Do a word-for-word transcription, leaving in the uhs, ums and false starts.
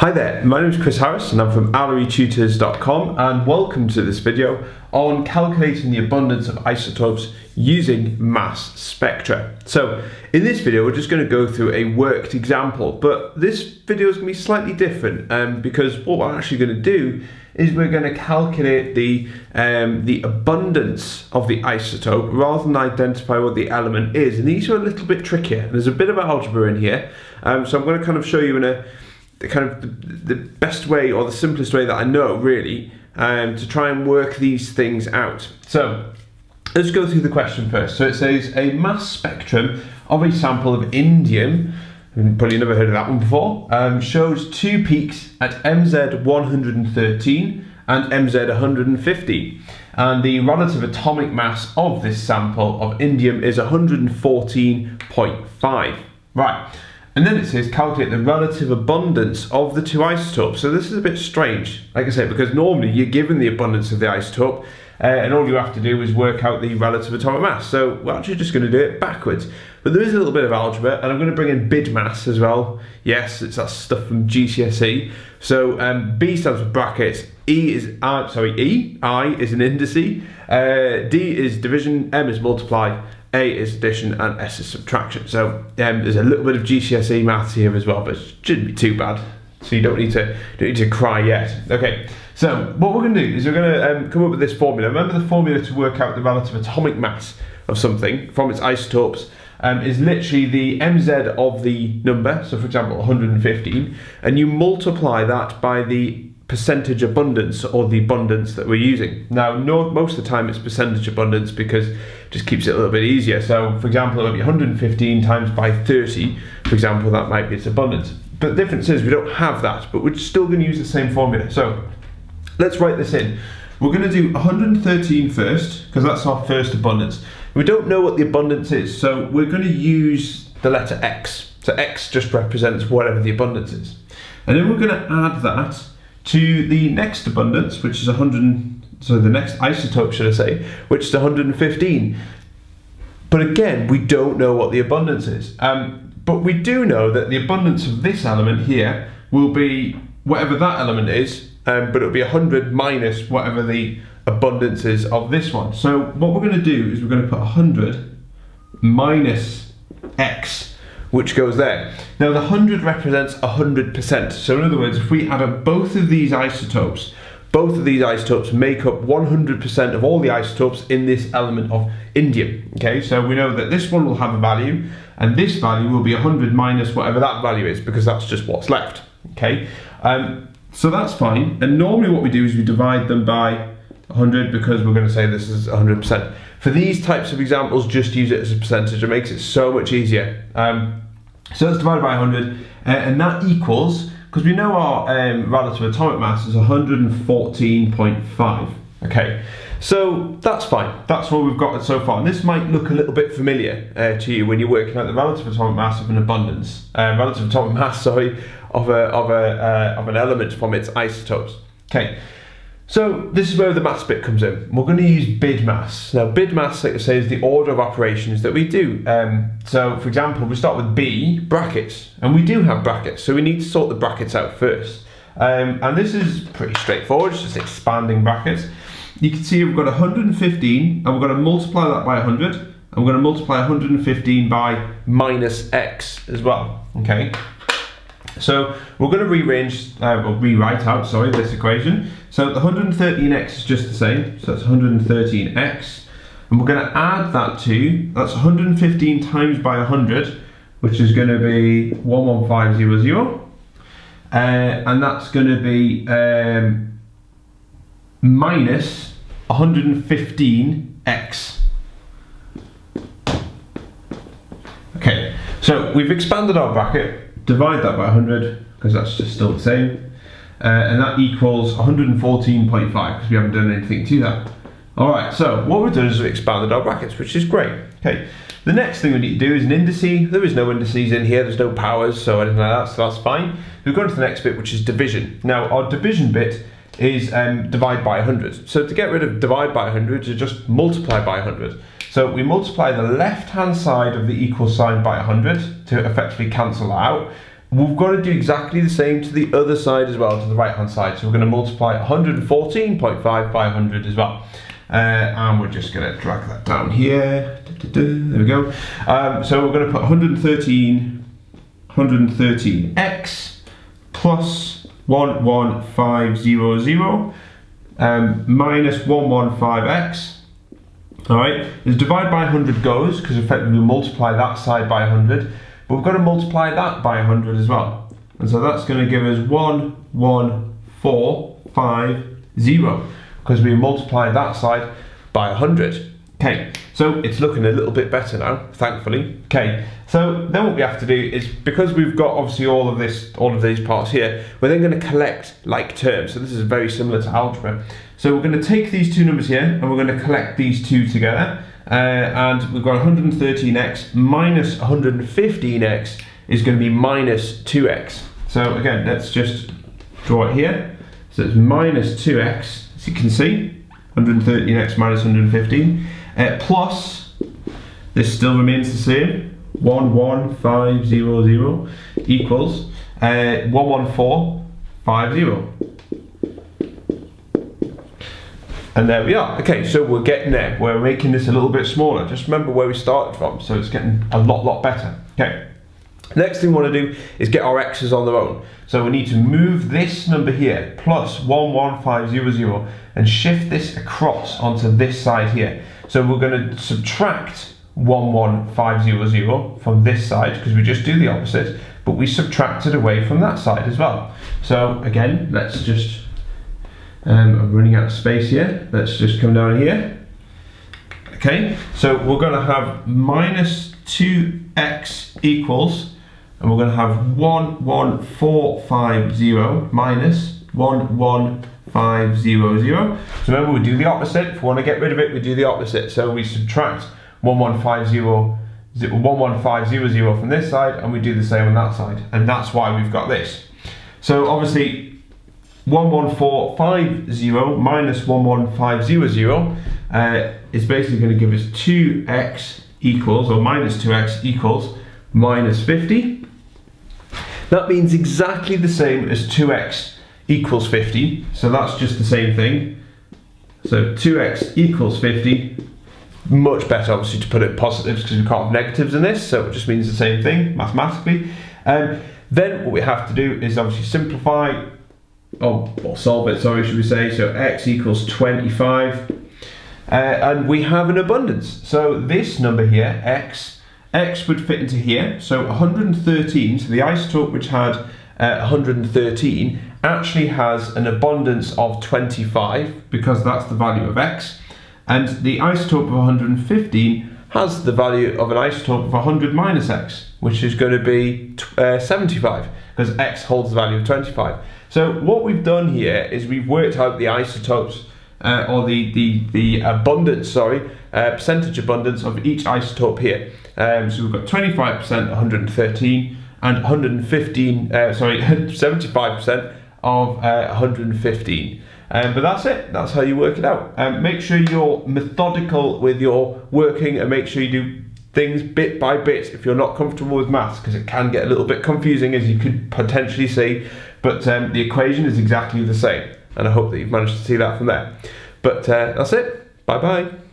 Hi there, my name is Chris Harris and I'm from Allery Tutors dot com, and welcome to this video on calculating the abundance of isotopes using mass spectra. So in this video we're just going to go through a worked example, but this video is going to be slightly different um, because what we're actually going to do is we're going to calculate the, um, the abundance of the isotope rather than identify what the element is, and these are a little bit trickier. There's a bit of algebra in here, um, so I'm going to kind of show you in a The kind of the, the best way, or the simplest way that I know really, um, to try and work these things out. So let's go through the question first. So it says a mass spectrum of a sample of indium, you've probably never heard of that one before, um, shows two peaks at M Z one hundred thirteen and M Z one hundred fifty, and the relative atomic mass of this sample of indium is one hundred fourteen point five. Right. And then it says calculate the relative abundance of the two isotopes. So this is a bit strange, like I said, because normally you're given the abundance of the isotope uh, and all you have to do is work out the relative atomic mass. So we're actually just going to do it backwards. But there is a little bit of algebra, and I'm going to bring in BIDMAS as well. Yes, it's that stuff from G C S E. So um, B stands for brackets, E is, uh, sorry, E, I is an indice, uh, D is division, M is multiply, A is addition, and S is subtraction. So um, there's a little bit of G C S E maths here as well, but it shouldn't be too bad. So you don't need to don't need to cry yet. Okay. So what we're going to do is we're going to um, come up with this formula. Remember, the formula to work out the relative atomic mass of something from its isotopes um, is literally the M Z of the number. So for example, one hundred fifteen, and you multiply that by the percentage abundance, or the abundance that we're using. Now, no, most of the time it's percentage abundance because it just keeps it a little bit easier. So, for example, it would be one hundred fifteen times by thirty, for example, that might be its abundance. But the difference is we don't have that, but we're still going to use the same formula. So, let's write this in. We're going to do one hundred thirteen first, because that's our first abundance. We don't know what the abundance is, so we're going to use the letter X. So, X just represents whatever the abundance is. And then we're going to add that to the next abundance, which is one hundred, so the next isotope, should I say, which is one hundred fifteen. But again, we don't know what the abundance is. Um, but we do know that the abundance of this element here will be whatever that element is, um, but it'll be one hundred minus whatever the abundance is of this one. So what we're going to do is we're going to put one hundred minus X, which goes there. Now the one hundred represents one hundred percent, so in other words, if we add up both of these isotopes, both of these isotopes make up one hundred percent of all the isotopes in this element of indium. Okay, so we know that this one will have a value, and this value will be one hundred minus whatever that value is, because that's just what's left. Okay, um, so that's fine, and normally what we do is we divide them by one hundred, because we're going to say this is one hundred percent. For these types of examples, just use it as a percentage. It makes it so much easier. Um, so let's divide by one hundred, uh, and that equals, because we know our um, relative atomic mass is one hundred fourteen point five. Okay, so that's fine. That's what we've got so far. And this might look a little bit familiar uh, to you when you're working out the relative atomic mass of an abundance, uh, relative atomic mass, sorry, of a of a uh, of an element from its isotopes. Okay. So this is where the mass bit comes in. We're going to use BIDMAS. Now BIDMAS, like I say, is the order of operations that we do. Um, so for example, we start with B, brackets, and we do have brackets, so we need to sort the brackets out first. Um, and this is pretty straightforward, it's just expanding brackets. You can see we've got one hundred fifteen, and we're going to multiply that by one hundred, and we're going to multiply one hundred fifteen by minus X as well, okay? So we're going to rearrange, uh, or rewrite out, sorry, this equation. So the one hundred thirteen x is just the same, so that's one hundred thirteen x, and we're going to add that to, that's one hundred fifteen times by one hundred, which is going to be one hundred fifteen hundred, uh, and that's going to be um, minus one hundred fifteen x. Okay, so we've expanded our bracket. Divide that by one hundred, because that's just still the same, uh, and that equals one hundred fourteen point five, because we haven't done anything to that. Alright, so what we've done is we've expanded our brackets, which is great. Okay, the next thing we need to do is an indice. There is no indices in here, there's no powers, so anything like that, so that's fine. We've gone to the next bit, which is division. Now our division bit is um, divide by one hundred. So to get rid of divide by one hundred, you just multiply by one hundred. So we multiply the left hand side of the equal sign by one hundred to effectively cancel that out, We've got to do exactly the same to the other side as well, to the right hand side. So we're going to multiply one hundred fourteen point five by one hundred as well. Uh, and we're just going to drag that down here. There we go. Um, so we're going to put one hundred thirteen, one hundred thirteen x plus one thousand one hundred fifty um, minus one hundred fifteen x. Alright, is divide by one hundred goes, because effectively we multiply that side by one hundred. But we've got to multiply that by one hundred as well. And so that's going to give us one thousand one hundred fifty, because we multiply that side by one hundred. Okay, so it's looking a little bit better now, thankfully. Okay, so then what we have to do is, because we've got obviously all of this, all of these parts here, we're then going to collect like terms. So this is very similar to algebra. So we're going to take these two numbers here and we're going to collect these two together. Uh, and we've got one hundred thirteen x minus one hundred fifteen x is going to be minus two x. So again, let's just draw it here. So it's minus two x, as you can see, one hundred thirteen x minus one hundred fifteen. Uh, plus, this still remains the same, one thousand one hundred fifty equals uh, one hundred fourteen point five zero. And there we are. Okay, so we're getting there. We're making this a little bit smaller. Just remember where we started from, so it's getting a lot, lot better. Okay. Next thing we want to do is get our x's on their own. So we need to move this number here, plus one thousand one hundred fifty, and shift this across onto this side here. So we're going to subtract one thousand one hundred fifty from this side, because we just do the opposite, but we subtract it away from that side as well. So again, let's just, um, I'm running out of space here, let's just come down here. Okay, so we're going to have minus two x equals, and we're going to have one thousand one hundred fifty minus one thousand one hundred fifty. So remember, we do the opposite. If we want to get rid of it, we do the opposite. So we subtract one thousand one hundred fifty from this side, and we do the same on that side. And that's why we've got this. So obviously, one thousand one hundred fifty minus one thousand one hundred fifty uh, is basically going to give us two x equals, or minus two x equals, minus fifty. That means exactly the same as two x equals fifty, so that's just the same thing. So two x equals fifty, much better obviously to put it in positives because we can't have negatives in this, so it just means the same thing mathematically. Um, then what we have to do is obviously simplify, oh, or solve it, sorry, should we say, so x equals twenty-five. Uh, and we have an abundance. So this number here, x, x would fit into here. So one hundred thirteen, so the isotope which had uh, one hundred thirteen actually has an abundance of twenty-five, because that's the value of x. And the isotope of one hundred fifteen has the value of an isotope of one hundred minus x, which is going to be uh, seventy-five, because x holds the value of twenty-five. So what we've done here is we've worked out the isotopes, Uh, or the, the, the abundance, sorry, uh, percentage abundance of each isotope here. Um, so we've got twenty-five percent, one hundred thirteen, and one hundred fifteen, uh, sorry, seventy-five percent of uh, one hundred fifteen. Um, but that's it, that's how you work it out. Um, make sure you're methodical with your working, and make sure you do things bit by bit if you're not comfortable with maths, because it can get a little bit confusing, as you could potentially see, but um, the equation is exactly the same. And I hope that you've managed to see that from there. But uh, that's it. Bye-bye.